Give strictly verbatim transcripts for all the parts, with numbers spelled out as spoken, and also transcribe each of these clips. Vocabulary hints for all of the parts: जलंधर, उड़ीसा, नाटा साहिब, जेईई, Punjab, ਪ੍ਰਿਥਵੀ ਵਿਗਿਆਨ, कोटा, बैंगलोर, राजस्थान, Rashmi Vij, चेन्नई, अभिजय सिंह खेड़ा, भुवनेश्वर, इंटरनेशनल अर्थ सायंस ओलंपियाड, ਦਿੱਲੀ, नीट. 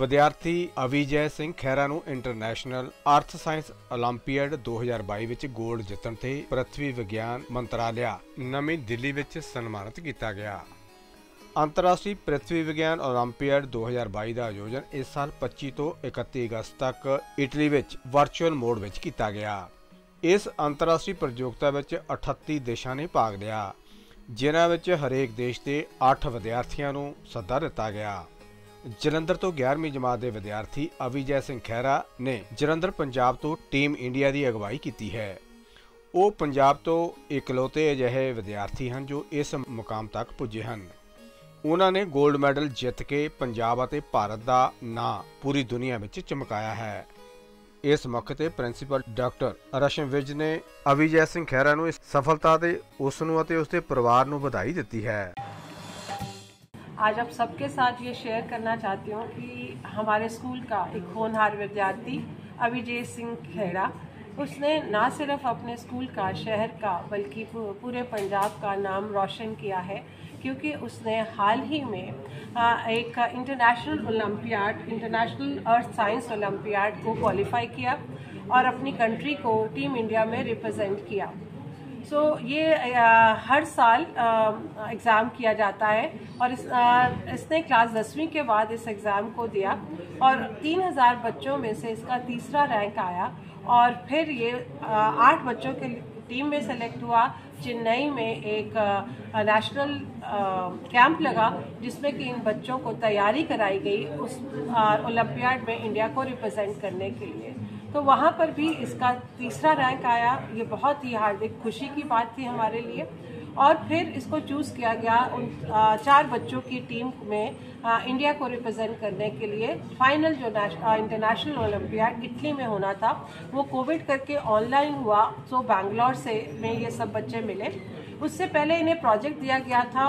विद्यार्थी अभिजय सिंह खेड़ा नू इंटरनेशनल अर्थ सायंस ओलंपियाड दो हज़ार बाईस विच गोल्ड जितण ते पृथ्वी विज्ञान मंत्रालय नवी दिल्ली विच सन्मानित किया गया। अंतर्राष्ट्रीय पृथ्वी विज्ञान ओलंपियाड दो हज़ार बाईस का आयोजन इस साल पच्चीस तो इकतीस अगस्त तक इटली विच वर्चुअल मोड विच किया गया। इस अंतर्राष्ट्रीय प्रतियोगिता विच अठत्ती देशों ने भाग लिया, जिन्हां विच हरेक देश के अठ विद्यार्थियों नू सदा दिता गया। जलंधर तो ग्यारहवीं जमात के विद्यार्थी अभिजय सिंह खेड़ा ने जलंधर पंजाब तो टीम इंडिया की अगवाई की है। वो पंजाब तो इकलौते अजिहे विद्यार्थी हैं जो इस मुकाम तक पुजे हैं। उन्होंने गोल्ड मैडल जित के पंजाब और भारत का नां पूरी दुनिया में चमकाया है। इस मौके पर प्रिंसीपल डॉक्टर रश्मि विज ने अभिजय सिंह खेड़ा को इस सफलता से उसनूं और उसके परिवार को बधाई दी है। आज आप सबके साथ ये शेयर करना चाहती हूँ कि हमारे स्कूल का एक होनहार विद्यार्थी अभिजय सिंह खेड़ा, उसने ना सिर्फ अपने स्कूल का, शहर का, बल्कि पूरे पंजाब का नाम रोशन किया है, क्योंकि उसने हाल ही में एक international olympiad international earth science olympiad को क्वालिफाई किया और अपनी कंट्री को टीम इंडिया में रिप्रेजेंट किया। सो so, ये आ, हर साल एग्ज़ाम किया जाता है और इस, आ, इसने क्लास दसवीं के बाद इस एग्ज़ाम को दिया और तीन हज़ार बच्चों में से इसका तीसरा रैंक आया और फिर ये आठ बच्चों के टीम में सेलेक्ट हुआ। चेन्नई में एक आ, नेशनल कैंप लगा जिसमें कि इन बच्चों को तैयारी कराई गई उस ओलंपियाड में इंडिया को रिप्रेजेंट करने के लिए, तो वहाँ पर भी इसका तीसरा रैंक आया। ये बहुत ही हार्दिक खुशी की बात थी हमारे लिए। और फिर इसको चूज़ किया गया उन चार बच्चों की टीम में इंडिया को रिप्रेजेंट करने के लिए। फाइनल जो इंटरनेशनल ओलंपियाड इटली में होना था वो कोविड करके ऑनलाइन हुआ, तो बैंगलोर से में ये सब बच्चे मिले। उससे पहले इन्हें प्रोजेक्ट दिया गया था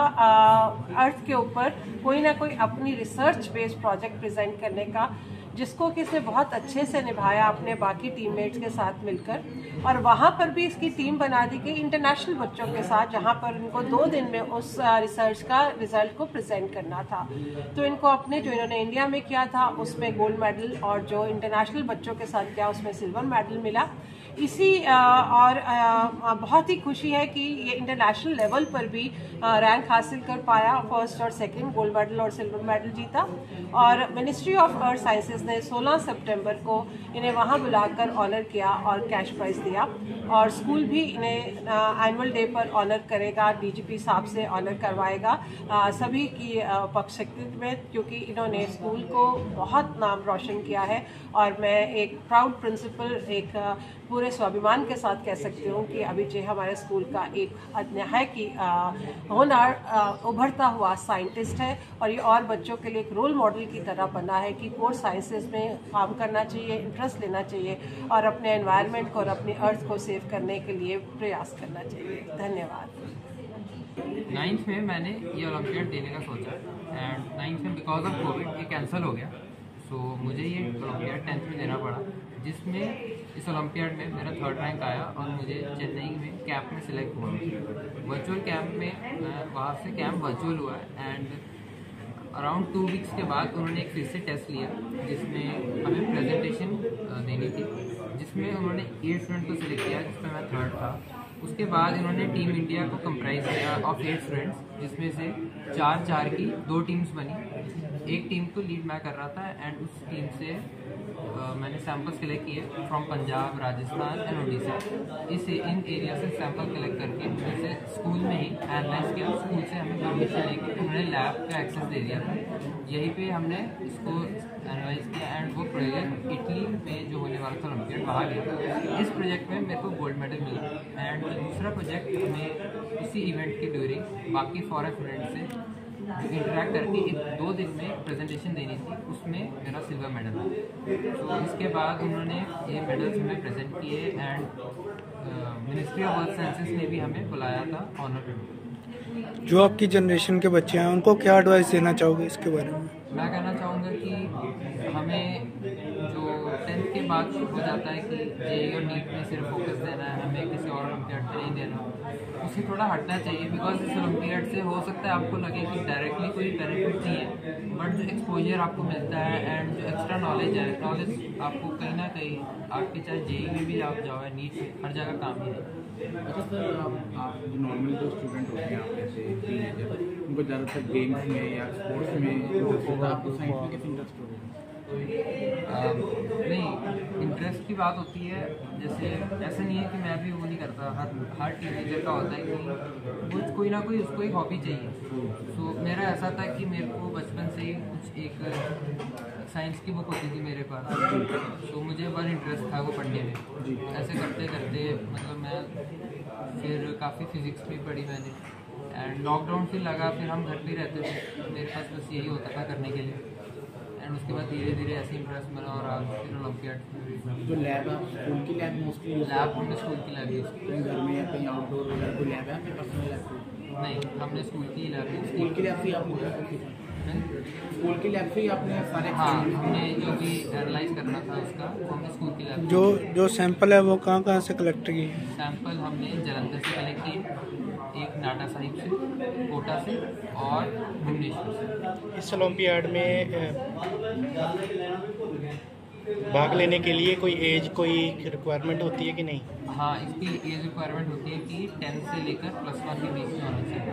अर्थ के ऊपर, कोई ना कोई अपनी रिसर्च बेस्ड प्रोजेक्ट प्रेजेंट करने का, जिसको कि इसने बहुत अच्छे से निभाया अपने बाकी टीममेट्स के साथ मिलकर। और वहाँ पर भी इसकी टीम बना दी गई इंटरनेशनल बच्चों के साथ, जहाँ पर इनको दो दिन में उस रिसर्च का रिजल्ट को प्रेजेंट करना था। तो इनको अपने जो इन्होंने इंडिया में किया था उसमें गोल्ड मेडल और जो इंटरनेशनल बच्चों के साथ किया उसमें सिल्वर मेडल मिला। इसी और बहुत ही खुशी है कि ये इंटरनेशनल लेवल पर भी रैंक हासिल कर पाया, फर्स्ट और सेकेंड गोल्ड मेडल और सिल्वर मेडल जीता। और मिनिस्ट्री ऑफ अर्थ साइंसेज ने सोलह सितंबर को इन्हें वहाँ बुलाकर ऑनर किया और कैश प्राइज दिया। और स्कूल भी इन्हें एनुअल डे पर ऑनर करेगा, डीजीपी साहब से ऑनर करवाएगा आ, सभी की पक्षकृत में, क्योंकि इन्होंने स्कूल को बहुत नाम रोशन किया है। और मैं एक प्राउड प्रिंसिपल, एक पूरे स्वाभिमान के साथ कह सकती हूँ कि अभिजय हमारे स्कूल का एक अनन्य की होनहार उभरता हुआ साइंटिस्ट है और ये और बच्चों के लिए एक रोल मॉडल की तरह बना है कि कोर साइंस इसमें काम करना चाहिए, इंटरेस्ट लेना चाहिए और अपने एनवायरनमेंट को और अपनी अर्थ को सेव करने के लिए प्रयास करना चाहिए। धन्यवाद। नाइन्थ में मैंने ये ओलंपियाड देने का सोचा एंड नाइन्थ में बिकॉज ऑफ कोविड ये कैंसिल हो गया, सो so, मुझे ये ओलंपियाड टेंथ में देना पड़ा, जिसमें इस ओलंपियाड में मेरा थर्ड रैंक आया और मुझे चेन्नई में कैंप में सिलेक्ट हुआ। वर्चुअल कैंप में वहाँ से कैंप वर्चुअल हुआ एंड अराउंड टू वीक्स के बाद उन्होंने एक फिर से टेस्ट लिया जिसमें हमें प्रेजेंटेशन देनी थी, जिसमें उन्होंने एट स्टूडेंट को सिलेक्ट किया जिसमें मैं थर्ड था। उसके बाद इन्होंने टीम इंडिया को कंप्राइज किया ऑफ एट स्टूडेंट्स, जिसमें से चार चार की दो टीम्स बनी। एक टीम को लीड मैं कर रहा था एंड उस टीम से आ, मैंने सैम्पल्स कलेक्ट किए फ्रॉम पंजाब, राजस्थान एंड उड़ीसा। इस इन एरिया से सैम्पल कलेक्ट करके जैसे स्कूल में ही एनालाइज किया, स्कूल से हमें परमिशन लेके उन्होंने लैब का एक्सेस दे दिया था। यहीं पे हमने इसको एनालाइज किया एंड वो प्रोजेक्ट इटली में जो होने वाला था ओलंपियाड वहाँ गया। इस प्रोजेक्ट में मेरे को गोल्ड मेडल मिला एंड दूसरा प्रोजेक्ट हमें इसी इवेंट के ड्यूरिंग बाकी फॉरन स्टूडेंट से इंटरेक्ट करके एक दो दिन में प्रेजेंटेशन देनी थी, उसमें मेरा सिल्वर मेडल आया। तो उसके बाद उन्होंने ये मेडल्स हमें प्रेजेंट किए and ministry of earth sciences ने भी हमें बुलाया था ऑनर पे। जो आपकी जनरेशन के बच्चे हैं उनको क्या एडवाइस देना चाहोगे इसके बारे में? मैं कहना चाहूँगा कि हमें जो टेंथ के बाद हो जाता है कि जेईई और नीट में सिर्फ फोकस देना है, हमें किसी और ओलंपियाड पे नहीं देना, उससे थोड़ा हटना चाहिए। बिकॉज इस ओलंपियाड से हो सकता है आपको लगे कि डायरेक्टली कोई बेनिफिट नहीं है, बट जो एक्सपोजर आपको मिलता है एंड जो एक्स्ट्रा नॉलेज है, नॉलेज आपको कहीं ना कहीं आपके चाहे जेई में भी आप जाओ है, नीट हर जगह काम ही है। अच्छा सर, आप आप नॉर्मली जो स्टूडेंट होते हैं आप जैसे टीनेजर, उनको ज़्यादातर गेम्स में या स्पोर्ट्स में इंटरेस्ट होता है, आपको साइंस में किस इंटरेस्ट होगा? नहीं, इंटरेस्ट की बात होती है, जैसे ऐसा नहीं है कि मैं भी वो नहीं करता। हर हर टीनेजर का होता है कि कुछ कोई ना कोई उसको एक हॉबी चाहिए। तो मेरा ऐसा था कि मेरे को बचपन से ही कुछ एक साइंस की बुक होती थी मेरे पास, तो मुझे बहुत इंटरेस्ट था वो पढ़ने में। ऐसे करते करते मतलब मैं फिर काफ़ी फिज़िक्स भी पढ़ी मैंने, एंड लॉकडाउन फिर लगा, फिर हम घर भी रहते थे, मेरे पास बस यही होता था करने के लिए। एंड उसके बाद धीरे धीरे ऐसे इंटरेस्ट बना और आज फिर ओलंपियाड। जो लैब है स्कूल की लैब, मोस्टली लैब हमने स्कूल की लैब ली, घर में या कहीं आउटडोर वगैरह कोई लैब है आपके पर्सनल लैब? नहीं, हमने स्कूल की लैब। स्कूल की लैब से आप स्कूल की लैब से आपने सारे? हाँ, हमने जो भी एनालाइज करना था उसका हमने स्कूल की लैब। जो जो सैंपल है वो कहाँ कहाँ से कलेक्ट की? सैंपल हमने जलंधर से कलेक्ट किए, एक नाटा साहिब से, कोटा से और भुवनेश्वर से। इस ओलंपियाड में भाग लेने के लिए कोई एज कोई रिक्वायरमेंट होती है कि नहीं? हाँ, इसकी एज रिक्वायरमेंट होती है कि टेन से लेकर प्लस वन के बीच में होना चाहिए।